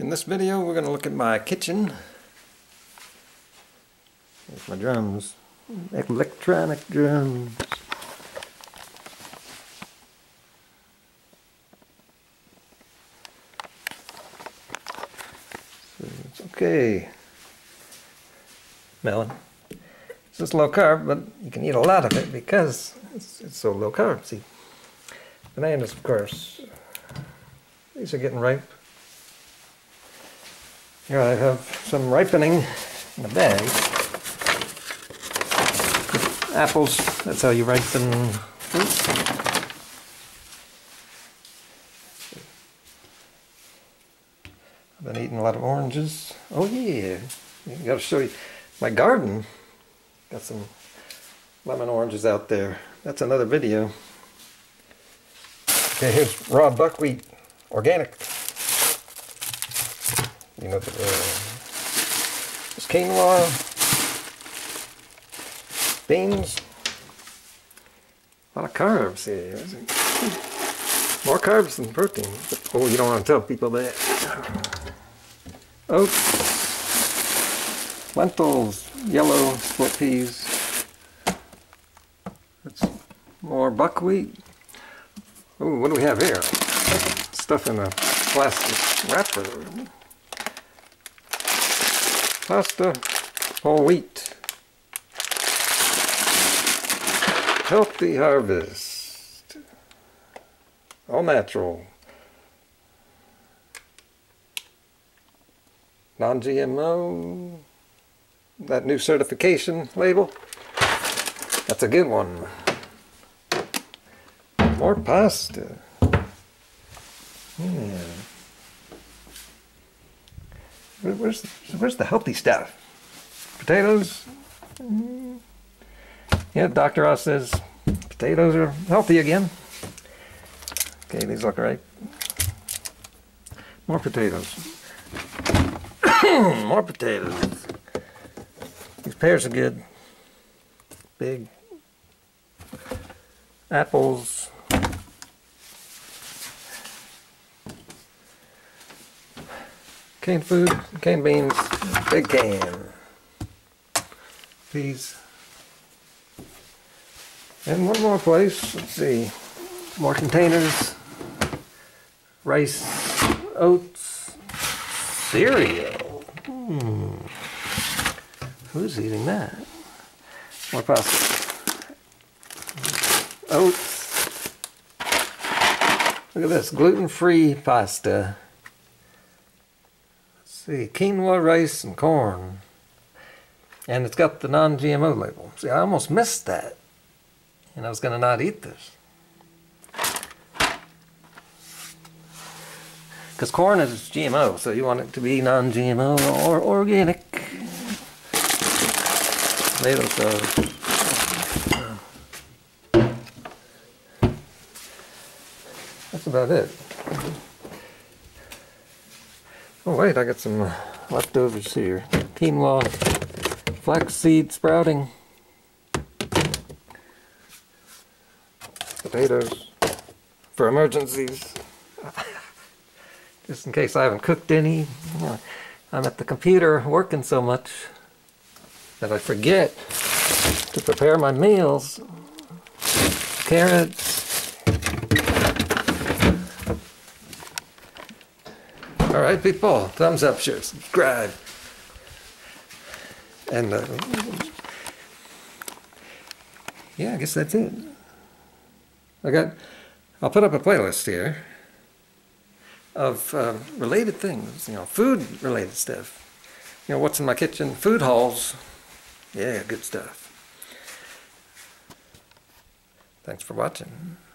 In this video we're going to look at my kitchen. There's my drums. Electronic drums. So it's okay. Melon. It's just low carb, but you can eat a lot of it because it's so low carb. See, bananas, of course. These are getting ripe. Here I have some ripening in a bag. Apples, that's how you ripen fruit. I've been eating a lot of oranges. Oh yeah, I've got to show you my garden. Got some lemon oranges out there. That's another video. Okay, here's raw buckwheat, organic. You know, there's quinoa, beans, a lot of carbs here. More carbs than protein. Oh, you don't want to tell people that. Oats, lentils, yellow split peas. That's more buckwheat. Oh, what do we have here? Stuff in a plastic wrapper. Pasta, whole wheat, healthy harvest, all natural, non-GMO, that new certification label, that's a good one. More pasta. Yeah. Where's the healthy stuff? Potatoes? Yeah, Dr. Oz says potatoes are healthy again. Okay, these look right. More potatoes. More potatoes. These pears are good. Big. Apples. Canned food, canned beans, big can. Peas. And one more place, let's see. More containers. Rice, oats, cereal. Who's eating that? More pasta. Oats. Look at this, gluten-free pasta. See, quinoa, rice, and corn. And it's got the non-GMO label. See, I almost missed that. And I was going to not eat this. Because corn is GMO, so you want it to be non-GMO or organic. Tomatoes are... That's about it. Oh wait, I got some leftovers here. Quinoa, flaxseed sprouting, potatoes for emergencies. Just in case I haven't cooked any. I'm at the computer working so much that I forget to prepare my meals. Carrots. Alright people, thumbs up, share, subscribe, and yeah, I guess that's it. I'll put up a playlist here of related things, you know, food related stuff, you know, what's in my kitchen, food hauls, yeah, good stuff. Thanks for watching.